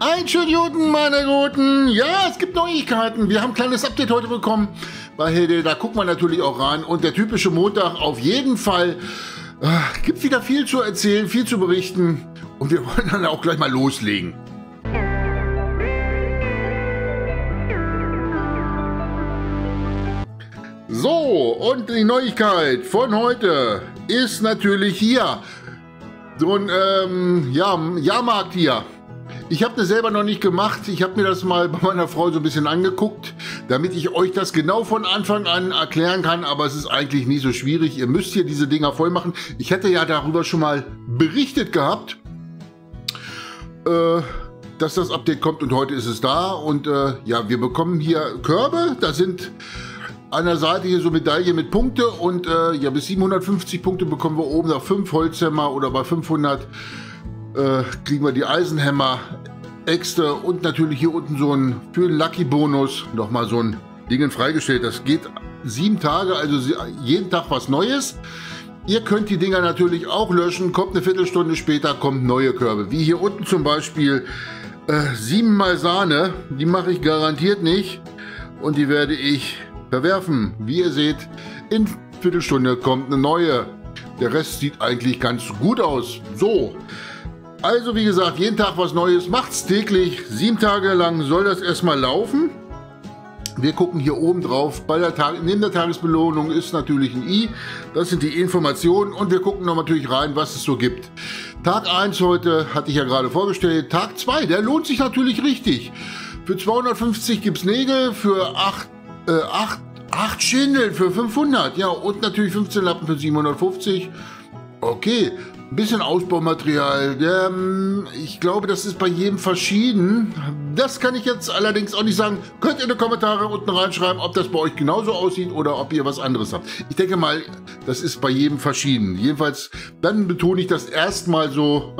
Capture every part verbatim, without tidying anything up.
Einen schönen Juten, meine Guten. Ja, es gibt Neuigkeiten. Wir haben ein kleines Update heute bekommen bei Hay Day. Da guckt man natürlich auch rein. Und der typische Montag auf jeden Fall. Äh, gibt wieder viel zu erzählen, viel zu berichten. Und wir wollen dann auch gleich mal loslegen. So, und die Neuigkeit von heute ist natürlich hier. So ein ähm, ja, Jahrmarkt hier. Ich habe das selber noch nicht gemacht. Ich habe mir das mal bei meiner Frau so ein bisschen angeguckt, damit ich euch das genau von Anfang an erklären kann. Aber es ist eigentlich nicht so schwierig. Ihr müsst hier diese Dinger voll machen. Ich hätte ja darüber schon mal berichtet gehabt, äh, dass das Update kommt und heute ist es da. Und äh, ja, wir bekommen hier Körbe. Da sind an der Seite hier so Medaille mit Punkte. Und äh, ja, bis siebenhundertfünfzig Punkte bekommen wir oben nach fünf Holzhämmer oder bei fünfhundert. Äh, kriegen wir die Eisenhämmer Äxte und natürlich hier unten so einen für einen Lucky Bonus nochmal so ein Ding freigestellt. Das geht sieben Tage, also jeden Tag was Neues. Ihr könnt die Dinger natürlich auch löschen, kommt eine Viertelstunde später, kommen neue Körbe. Wie hier unten zum Beispiel äh, siebenmal Sahne, die mache ich garantiert nicht und die werde ich verwerfen. Wie ihr seht, in Viertelstunde kommt eine neue. Der Rest sieht eigentlich ganz gut aus. So. Also wie gesagt, jeden Tag was Neues, macht's täglich, sieben Tage lang soll das erstmal laufen. Wir gucken hier oben drauf, bei der Tag neben der Tagesbelohnung ist natürlich ein I, das sind die Informationen und wir gucken noch natürlich rein, was es so gibt. Tag eins heute, hatte ich ja gerade vorgestellt, Tag zwei, der lohnt sich natürlich richtig. Für zweihundertfünfzig gibt's Nägel, für acht, äh, acht, acht Schindeln für fünfhundert, ja und natürlich fünfzehn Lappen für siebenhundertfünfzig, okay. Ein bisschen Ausbaumaterial, ähm, ich glaube, das ist bei jedem verschieden. Das kann ich jetzt allerdings auch nicht sagen. Könnt ihr in die Kommentare unten reinschreiben, ob das bei euch genauso aussieht oder ob ihr was anderes habt. Ich denke mal, das ist bei jedem verschieden. Jedenfalls, dann betone ich das erstmal so,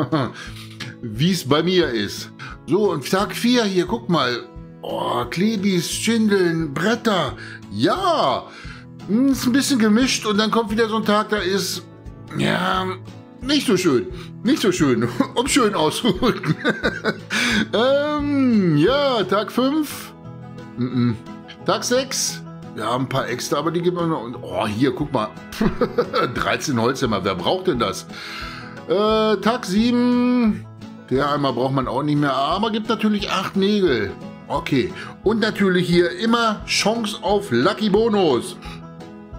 wie es bei mir ist. So, und Tag vier hier, guck mal. Oh, Klebis, Schindeln, Bretter. Ja, ist ein bisschen gemischt und dann kommt wieder so ein Tag, da ist, ja... Nicht so schön, nicht so schön, um schön auszurücken. ähm, ja, Tag fünf, mm -mm. Tag sechs, wir haben ein paar extra, aber die geben wir noch. Und, oh, hier, guck mal, dreizehn Holzhämmer, wer braucht denn das? Äh, Tag sieben, der einmal braucht man auch nicht mehr, aber gibt natürlich acht Nägel. Okay, und natürlich hier immer Chance auf Lucky Bonus.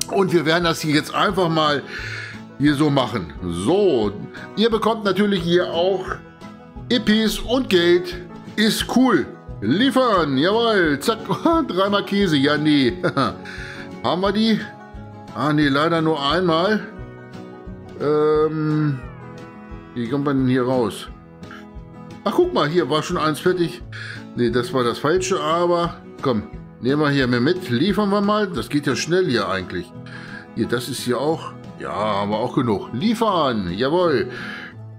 Und wir werden das hier jetzt einfach mal... hier so machen. So, ihr bekommt natürlich hier auch E Ps und Geld. Ist cool. Liefern, jawohl. Zack, dreimal Käse. Ja, nee. Haben wir die? Ah, nee, leider nur einmal. Ähm, wie kommt man denn hier raus? Ach, guck mal, hier war schon eins fertig. Nee, das war das Falsche, aber komm, nehmen wir hier mit. Liefern wir mal. Das geht ja schnell hier eigentlich. Hier, das ist hier auch... ja, haben wir auch genug. Liefern, jawohl.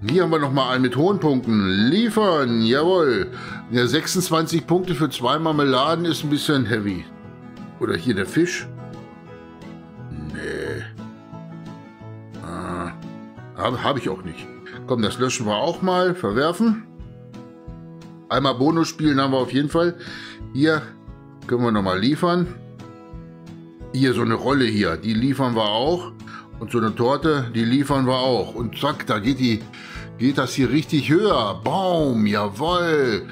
Hier haben wir nochmal einen mit hohen Punkten. Liefern, jawohl. Ja, sechsundzwanzig Punkte für zwei Marmeladen ist ein bisschen heavy. Oder hier der Fisch. Nee. Ah, habe hab ich auch nicht. Komm, das löschen wir auch mal. Verwerfen. Einmal Bonus spielen haben wir auf jeden Fall. Hier können wir nochmal liefern. Hier so eine Rolle hier, die liefern wir auch. Und so eine Torte, die liefern wir auch. Und zack, da geht, die, geht das hier richtig höher. Baum, jawohl.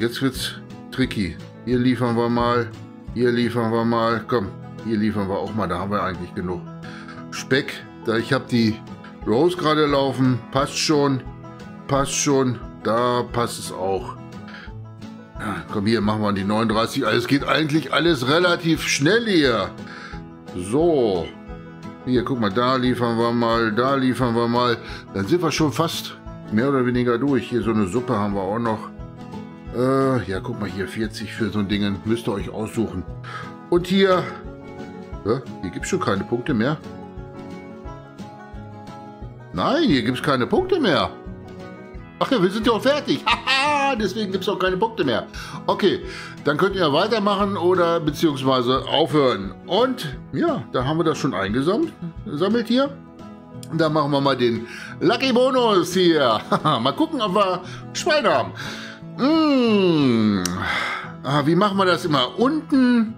Jetzt wird's tricky. Hier liefern wir mal. Hier liefern wir mal. Komm, hier liefern wir auch mal. Da haben wir eigentlich genug. Speck, da ich habe die Rose gerade laufen. Passt schon. Passt schon. Da passt es auch. Komm, hier machen wir die neununddreißig. Also es geht eigentlich alles relativ schnell hier. So. Hier, guck mal, da liefern wir mal, da liefern wir mal. Dann sind wir schon fast mehr oder weniger durch. Hier so eine Suppe haben wir auch noch. Äh, ja, guck mal, hier vierzig für so ein Ding. Müsst ihr euch aussuchen. Und hier... ja, hier gibt es schon keine Punkte mehr. Nein, hier gibt es keine Punkte mehr. Ach ja, wir sind ja auch fertig. Haha, deswegen gibt es auch keine Punkte mehr. Okay, dann könnt ihr weitermachen oder beziehungsweise aufhören. Und ja, da haben wir das schon eingesammelt sammelt hier. Und dann machen wir mal den Lucky Bonus hier. Mal gucken, ob wir Schweine haben. Mmh. Ah, wie machen wir das immer? Unten,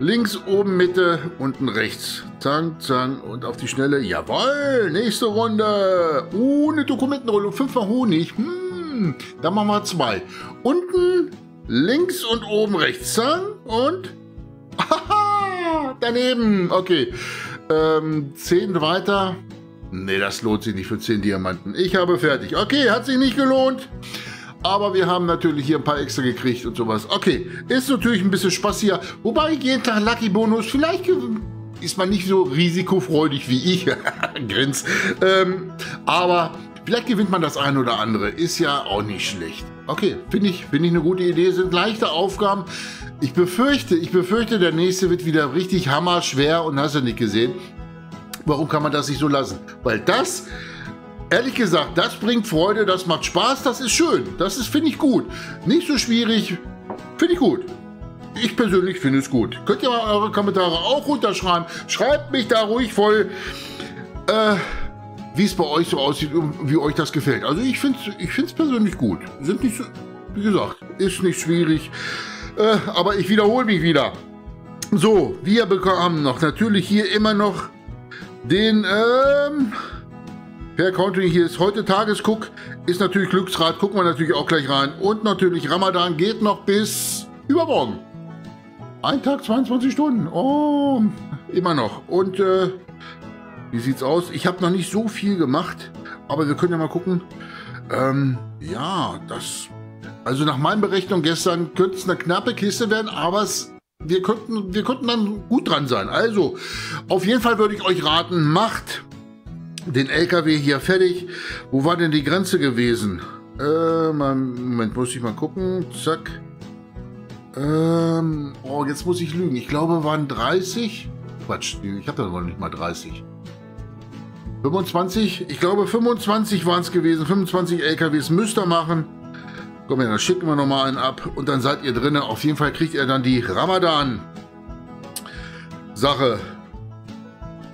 links, oben, Mitte, unten, rechts. Zang, zang und auf die Schnelle. Jawohl, nächste Runde. Ohne Dokumentenrolle und fünfmal Honig. Hm, dann machen wir zwei. Unten, links und oben, rechts. Zang und... Haha, daneben. Okay, ähm, zehn weiter. Ne, das lohnt sich nicht für zehn Diamanten. Ich habe fertig. Okay, hat sich nicht gelohnt. Aber wir haben natürlich hier ein paar extra gekriegt und sowas. Okay, ist natürlich ein bisschen Spaß hier. Wobei, jeden Tag Lucky Bonus. Vielleicht ist man nicht so risikofreudig wie ich. Grins. Ähm, aber vielleicht gewinnt man das ein oder andere. Ist ja auch nicht schlecht. Okay, finde ich, finde ich eine gute Idee. Sind leichte Aufgaben. Ich befürchte, ich befürchte, der nächste wird wieder richtig hammerschwer und hast du nicht gesehen. Warum kann man das nicht so lassen? Weil das, ehrlich gesagt, das bringt Freude, das macht Spaß, das ist schön. Das ist, finde ich, gut. Nicht so schwierig, finde ich gut. Ich persönlich finde es gut. Könnt ihr mal eure Kommentare auch runterschreiben. Schreibt mich da ruhig voll, äh, wie es bei euch so aussieht und wie euch das gefällt. Also ich finde es ich finde es persönlich gut. Sind nicht so, wie gesagt, ist nicht schwierig. Äh, aber ich wiederhole mich wieder. So, wir bekommen noch natürlich hier immer noch den, ähm, per Country hier ist heute Tagesguck, ist natürlich Glücksrad, gucken wir natürlich auch gleich rein. Und natürlich Ramadan geht noch bis übermorgen. Ein Tag, zweiundzwanzig Stunden, oh, immer noch. Und, äh, wie sieht's aus? Ich habe noch nicht so viel gemacht, aber wir können ja mal gucken. Ähm, ja, das... Also nach meinen Berechnungen gestern könnte es eine knappe Kiste werden, aber es, wir, könnten, wir könnten dann gut dran sein. Also auf jeden Fall würde ich euch raten, macht den L K W hier fertig. Wo war denn die Grenze gewesen? Äh, Moment, muss ich mal gucken. Zack. Ähm, oh, jetzt muss ich lügen. Ich glaube, waren dreißig. Quatsch, ich habe da noch nicht mal dreißig. fünfundzwanzig? Ich glaube, fünfundzwanzig waren es gewesen. fünfundzwanzig L K Ws müsst ihr machen. Komm, dann schicken wir nochmal einen ab und dann seid ihr drin. Auf jeden Fall kriegt ihr dann die Ramadan-Sache.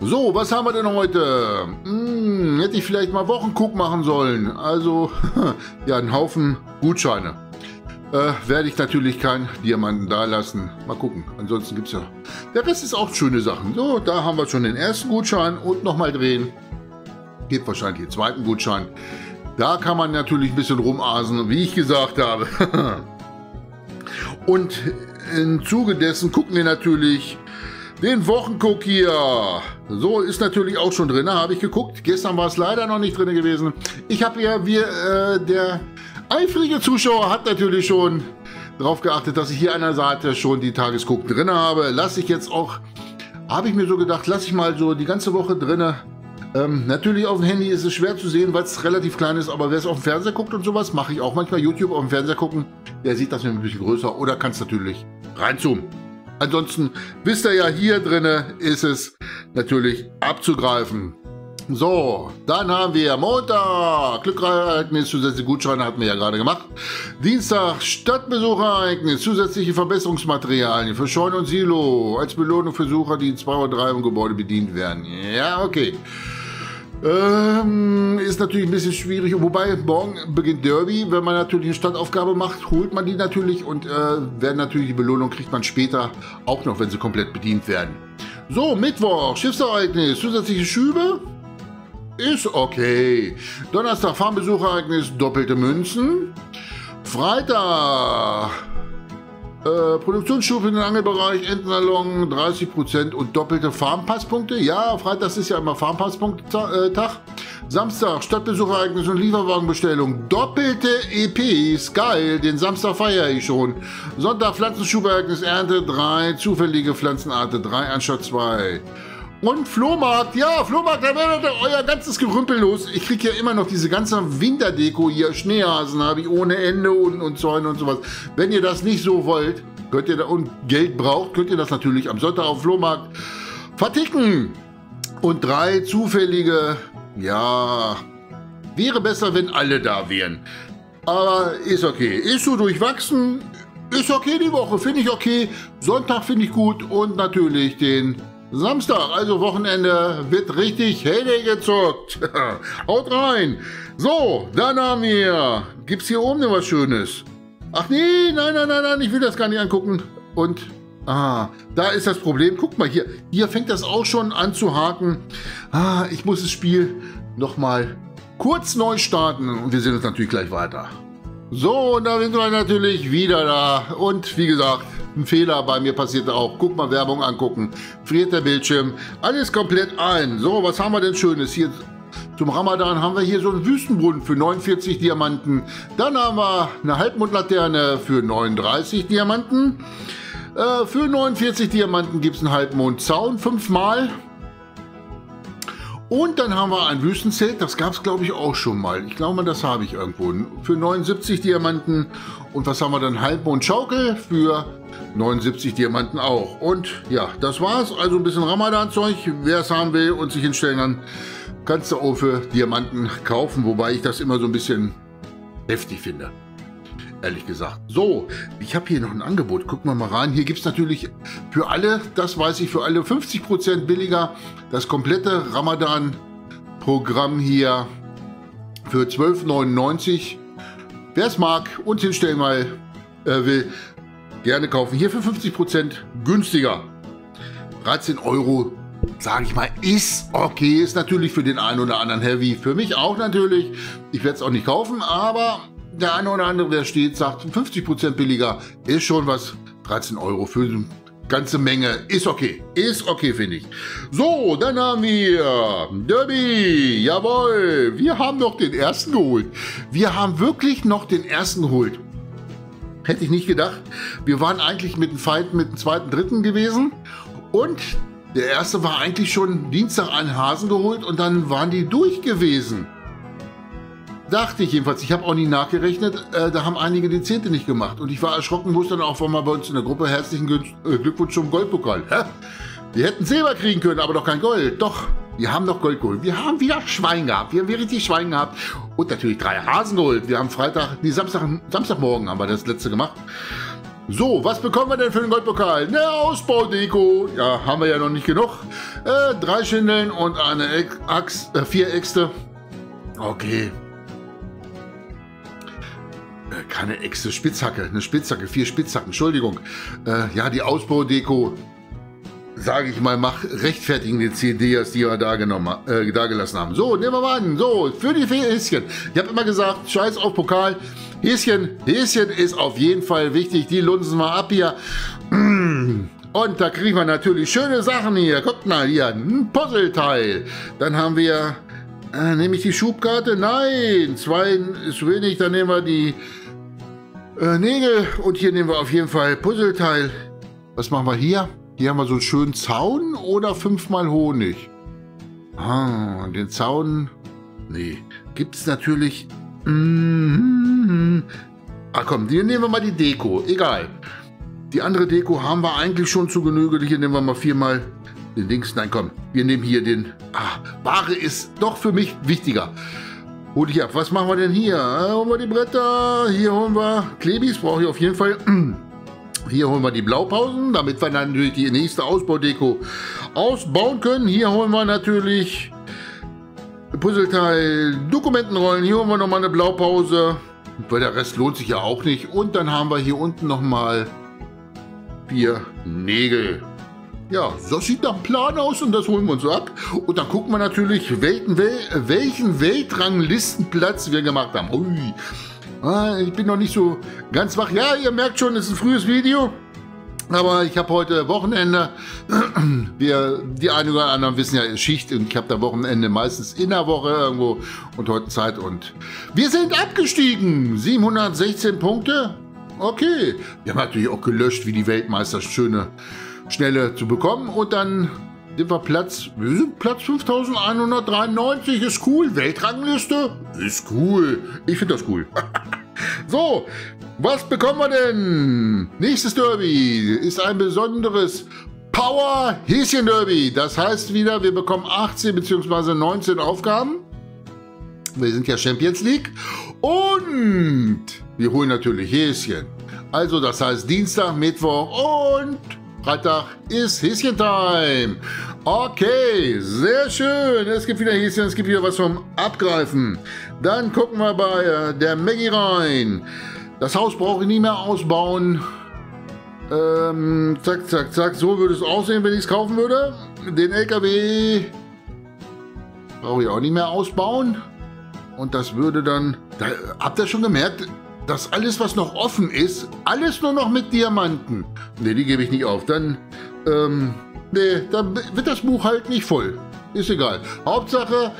So, was haben wir denn heute? Hm, hätte ich vielleicht mal Wochenguck machen sollen. Also, ja, einen Haufen Gutscheine. Äh, werde ich natürlich keinen Diamanten da lassen. Mal gucken, ansonsten gibt es ja... Der Rest ist auch schöne Sachen. So, da haben wir schon den ersten Gutschein und nochmal drehen. Geht wahrscheinlich den zweiten Gutschein. Da kann man natürlich ein bisschen rumasen, wie ich gesagt habe. Und im Zuge dessen gucken wir natürlich den Wochenguck hier. So, ist natürlich auch schon drin, ne? Habe ich geguckt. Gestern war es leider noch nicht drin gewesen. Ich habe ja, wir, äh, der eifrige Zuschauer hat natürlich schon darauf geachtet, dass ich hier an der Seite schon die Tagesguck drin habe. Lasse ich jetzt auch, habe ich mir so gedacht, lasse ich mal so die ganze Woche drin. Ähm, natürlich auf dem Handy ist es schwer zu sehen, weil es relativ klein ist, aber wer es auf dem Fernseher guckt und sowas, mache ich auch manchmal YouTube auf dem Fernseher gucken, der sieht das nämlich ein bisschen größer oder kann es natürlich reinzoomen. Ansonsten wisst ihr ja, hier drinne ist es natürlich abzugreifen. So, dann haben wir Montag, Glückereignis, zusätzliche Gutscheine hatten wir ja gerade gemacht. Dienstag, Stadtbesucherereignis, zusätzliche Verbesserungsmaterialien für Scheune und Silo, als Belohnung für Besucher, die in zwei oder drei im Gebäude bedient werden. Ja, okay. Ähm, ist natürlich ein bisschen schwierig, wobei morgen beginnt Derby, wenn man natürlich eine Stadtaufgabe macht, holt man die natürlich und äh, werden natürlich die Belohnung kriegt man später auch noch, wenn sie komplett bedient werden. So, Mittwoch, Schiffsereignis, zusätzliche Schübe, ist okay. Donnerstag, Farmbesuchereignis, doppelte Münzen. Freitag, äh, Produktionsschub in den Angelbereich, Entensalon dreißig Prozent und doppelte Farmpasspunkte. Ja, Freitag ist ja immer Farmpasspunkt-Tag. Samstag, Stadtbesuchereignis und Lieferwagenbestellung, doppelte E Ps. Geil, den Samstag feiere ich schon. Sonntag, Pflanzenschubereignis, Ernte drei, zufällige Pflanzenarte drei anstatt zwei. Und Flohmarkt, ja, Flohmarkt, da werdet ihr euer ganzes Gerümpel los. Ich kriege ja immer noch diese ganze Winterdeko hier. Schneehasen habe ich ohne Ende und, und Zäune und sowas. Wenn ihr das nicht so wollt, könnt ihr da und Geld braucht, könnt ihr das natürlich am Sonntag auf Flohmarkt verticken. Und drei zufällige, ja, wäre besser, wenn alle da wären. Aber ist okay. Ist so durchwachsen, ist okay die Woche, finde ich okay. Sonntag finde ich gut und natürlich den... Samstag, also Wochenende, wird richtig Hay Day gezockt. Haut rein. So, dann haben wir... Gibt's hier oben noch was Schönes? Ach nee, nein, nein, nein, nein, ich will das gar nicht angucken. Und, ah, da ist das Problem. Guck mal hier, hier fängt das auch schon an zu haken. Ah, ich muss das Spiel nochmal kurz neu starten. Und wir sehen uns natürlich gleich weiter. So, und da sind wir natürlich wieder da. Und wie gesagt, ein Fehler bei mir passiert auch. Guck mal, Werbung angucken. Friert der Bildschirm. Alles komplett ein. So, was haben wir denn Schönes hier? Zum Ramadan haben wir hier so einen Wüstenbrunnen für neunundvierzig Diamanten. Dann haben wir eine Halbmondlaterne für neununddreißig Diamanten. Äh, für neunundvierzig Diamanten gibt es einen Halbmondzaun, fünfmal. Und dann haben wir ein Wüstenzelt, das gab es glaube ich auch schon mal. Ich glaube, das habe ich irgendwo. Für neunundsiebzig Diamanten. Und was haben wir dann? Halbmondschaukel für neunundsiebzig Diamanten auch. Und ja, das war's. Also ein bisschen Ramadan-Zeug. Wer es haben will und sich hinstellen kann, kannst du auch für Diamanten kaufen, wobei ich das immer so ein bisschen heftig finde, ehrlich gesagt. So, ich habe hier noch ein Angebot, gucken wir mal rein. Hier gibt es natürlich für alle, das weiß ich, für alle fünfzig Prozent billiger das komplette Ramadan-Programm hier für zwölf neunundneunzig. Wer es mag und hinstellen mal äh, will, gerne kaufen. Hier für fünfzig Prozent günstiger, dreizehn Euro. Sage ich mal, ist okay, ist natürlich für den einen oder anderen heavy, für mich auch natürlich, ich werde es auch nicht kaufen, aber der eine oder andere, der steht, sagt fünfzig Prozent billiger, ist schon was, dreizehn Euro für eine ganze Menge, ist okay, ist okay, finde ich. So, dann haben wir Derby, jawohl, wir haben noch den ersten geholt, wir haben wirklich noch den ersten geholt, hätte ich nicht gedacht, wir waren eigentlich mit dem Fight, mit dem zweiten, dritten gewesen und der erste war eigentlich schon Dienstag einen Hasen geholt und dann waren die durch gewesen. Dachte ich jedenfalls. Ich habe auch nie nachgerechnet. Äh, da haben einige die Zehnte nicht gemacht. Und ich war erschrocken, wusste dann auch mal bei uns in der Gruppe herzlichen Glückwunsch zum Goldpokal. Hä? Wir hätten Silber kriegen können, aber doch kein Gold. Doch, wir haben doch Gold geholt. Wir haben wieder Schwein gehabt. Wir haben wieder richtig Schwein gehabt. Und natürlich drei Hasen geholt. Wir haben Freitag, nee, Samstag, Samstagmorgen haben wir das letzte gemacht. So, was bekommen wir denn für den Goldpokal? Eine Ausbaudeko. Ja, haben wir ja noch nicht genug. Äh, drei Schindeln und eine Axt, äh, vier Äxte. Okay. Äh, keine Äxte, Spitzhacke. Eine Spitzhacke, vier Spitzhacken, Entschuldigung. Äh, ja, die Ausbaudeko, sage ich mal, mach rechtfertigen die C Ds, die wir da genommen, äh, da gelassen haben. So, nehmen wir mal an. So, für die vier Häschen. Ich habe immer gesagt, scheiß auf Pokal. Häschen, Häschen ist auf jeden Fall wichtig. Die lunsen wir ab hier. Und da kriegen wir natürlich schöne Sachen hier. Guckt mal hier, ein Puzzleteil. Dann haben wir, äh, nehme ich die Schubkarte? Nein, zwei ist wenig. Dann nehmen wir die äh, Nägel. Und hier nehmen wir auf jeden Fall Puzzleteil. Was machen wir hier? Hier haben wir so einen schönen Zaun oder fünfmal Honig. Ah, den Zaun, nee, gibt es natürlich... Mm-hmm. Ach komm, hier nehmen wir mal die Deko. Egal. Die andere Deko haben wir eigentlich schon zu Genüge. Hier nehmen wir mal viermal den Dings. Nein, komm. Wir nehmen hier den... Ah, Ware ist doch für mich wichtiger. Hol ich ab. Was machen wir denn hier? Hier holen wir die Bretter. Hier holen wir... Klebis brauche ich auf jeden Fall. Hier holen wir die Blaupausen, damit wir dann natürlich die nächste Ausbaudeko ausbauen können. Hier holen wir natürlich... Puzzleteil, Dokumentenrollen, hier haben wir nochmal eine Blaupause, weil der Rest lohnt sich ja auch nicht. Und dann haben wir hier unten nochmal vier Nägel. Ja, das sieht nach Plan aus und das holen wir uns ab. Und dann gucken wir natürlich, welchen, welchen Weltranglistenplatz wir gemacht haben. Ui, ah, ich bin noch nicht so ganz wach. Ja, ihr merkt schon, es ist ein frühes Video. Aber ich habe heute Wochenende, wir, die einen oder anderen wissen ja, Schicht und ich habe da Wochenende meistens in der Woche irgendwo und heute Zeit und wir sind abgestiegen, siebenhundertsechzehn Punkte, okay. Wir haben natürlich auch gelöscht, wie die Weltmeister schöne, schnelle zu bekommen und dann sind wir Platz, wir sind Platz fünftausendeinhundertdreiundneunzig, ist cool, Weltrangliste, ist cool, ich finde das cool. So, was bekommen wir denn? Nächstes Derby ist ein besonderes Power-Häschen-Derby. Das heißt wieder, wir bekommen achtzehn bzw. neunzehn Aufgaben. Wir sind ja Champions League. Und wir holen natürlich Häschen. Also das heißt Dienstag, Mittwoch und Freitag ist Häschen-Time. Okay, sehr schön. Es gibt wieder Häschen, es gibt wieder was zum Abgreifen. Dann gucken wir bei der Maggie rein. Das Haus brauche ich nie mehr ausbauen. Ähm, zack, zack, zack. So würde es aussehen, wenn ich es kaufen würde. Den L K W brauche ich auch nicht mehr ausbauen. Und das würde dann... Da, habt ihr schon gemerkt, dass alles, was noch offen ist, alles nur noch mit Diamanten. Ne, die gebe ich nicht auf. Dann, ähm, nee, dann wird das Buch halt nicht voll. Ist egal. Hauptsache,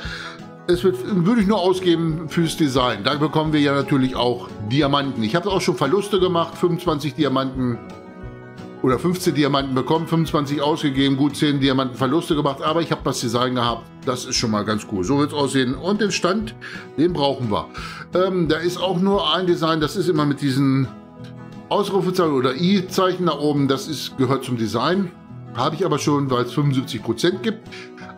es wird, würde ich nur ausgeben fürs Design. Da bekommen wir ja natürlich auch Diamanten. Ich habe auch schon Verluste gemacht. fünfundzwanzig Diamanten oder fünfzehn Diamanten bekommen, fünfundzwanzig ausgegeben, gut zehn Diamanten Verluste gemacht. Aber ich habe das Design gehabt. Das ist schon mal ganz cool. So wird es aussehen. Und den Stand, den brauchen wir. Ähm, da ist auch nur ein Design. Das ist immer mit diesen Ausrufezeichen oder I-Zeichen da oben. Das ist, gehört zum Design. Habe ich aber schon, weil es fünfundsiebzig Prozent gibt.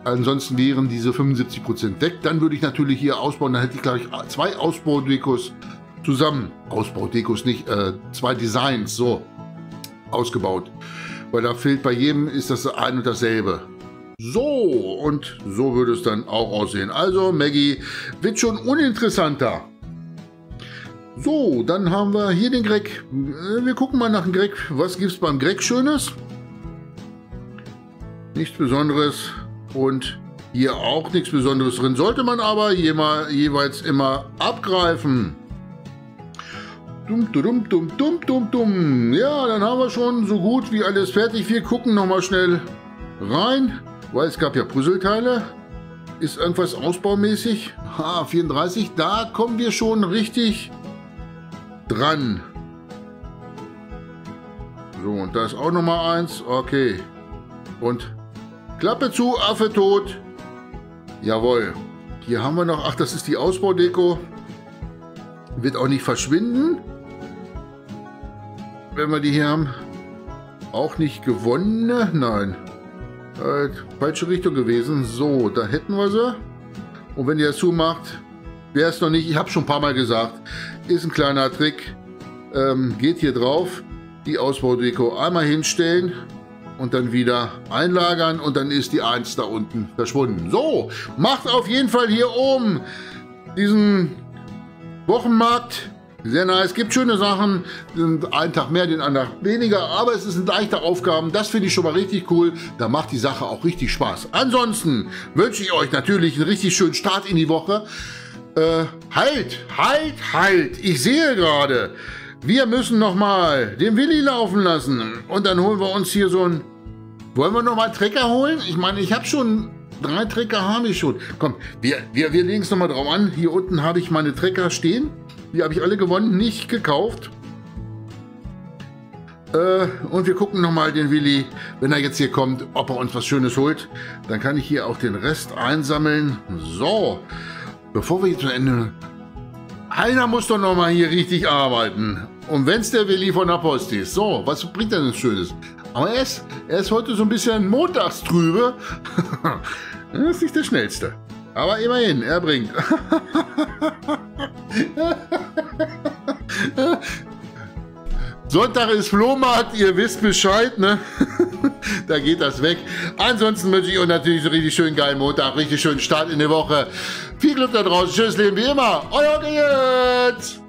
Ansonsten wären diese fünfundsiebzig Prozent weg. Dann würde ich natürlich hier ausbauen. Dann hätte ich gleich zwei Ausbaudekos zusammen. Ausbaudekos nicht, äh, zwei Designs so ausgebaut. Weil da fehlt bei jedem, ist das ein und dasselbe. So, und so würde es dann auch aussehen. Also Maggie wird schon uninteressanter. So, dann haben wir hier den Greg. Wir gucken mal nach dem Greg. Was gibt es beim Greg Schönes? Nichts Besonderes. Und hier auch nichts Besonderes drin. Sollte man aber jeweils immer abgreifen. Dum, dum, dum, dum, dum, dum. Ja, dann haben wir schon so gut wie alles fertig. Wir gucken nochmal schnell rein, weil es gab ja Puzzleteile. Ist irgendwas ausbaumäßig? Ha, vierunddreißig. Da kommen wir schon richtig dran. So, und da ist auch nochmal eins. Okay. Und... Klappe zu, Affe tot. Jawohl. Hier haben wir noch, ach, das ist die Ausbaudeko. Wird auch nicht verschwinden. Wenn wir die hier haben. Auch nicht gewonnene, nein. Äh, falsche Richtung gewesen. So, da hätten wir sie. Und wenn ihr das zumacht, wer es noch nicht, ich habe schon ein paar Mal gesagt, ist ein kleiner Trick. Ähm, geht hier drauf, die Ausbaudeko einmal hinstellen. Und dann wieder einlagern und dann ist die eins da unten verschwunden. So, macht auf jeden Fall hier oben diesen Wochenmarkt. Sehr nice, gibt schöne Sachen. Einen Tag mehr, den anderen weniger. Aber es sind leichte Aufgaben. Das finde ich schon mal richtig cool. Da macht die Sache auch richtig Spaß. Ansonsten wünsche ich euch natürlich einen richtig schönen Start in die Woche. Äh, halt, halt, halt. Ich sehe gerade... Wir müssen nochmal den Willi laufen lassen. Und dann holen wir uns hier so ein... Wollen wir nochmal Trecker holen? Ich meine, ich habe schon... Drei Trecker habe ich schon. Komm, wir, wir, wir legen es nochmal drauf an. Hier unten habe ich meine Trecker stehen. Die habe ich alle gewonnen, nicht gekauft. Äh, und wir gucken nochmal den Willi, wenn er jetzt hier kommt, ob er uns was Schönes holt. Dann kann ich hier auch den Rest einsammeln. So, bevor wir jetzt zu Ende... Einer muss doch nochmal hier richtig arbeiten. Und wenn es der Willi von der Post ist. So, was bringt er denn Schönes? Aber er ist, er ist heute so ein bisschen montagstrübe. Er ist nicht der Schnellste. Aber immerhin, er bringt. Sonntag ist Flohmarkt, ihr wisst Bescheid, ne? Da geht das weg. Ansonsten wünsche ich euch natürlich einen richtig schönen geilen Montag, richtig schönen Start in die Woche. Viel Glück da draußen, schönes Leben wie immer. Euer Gerd.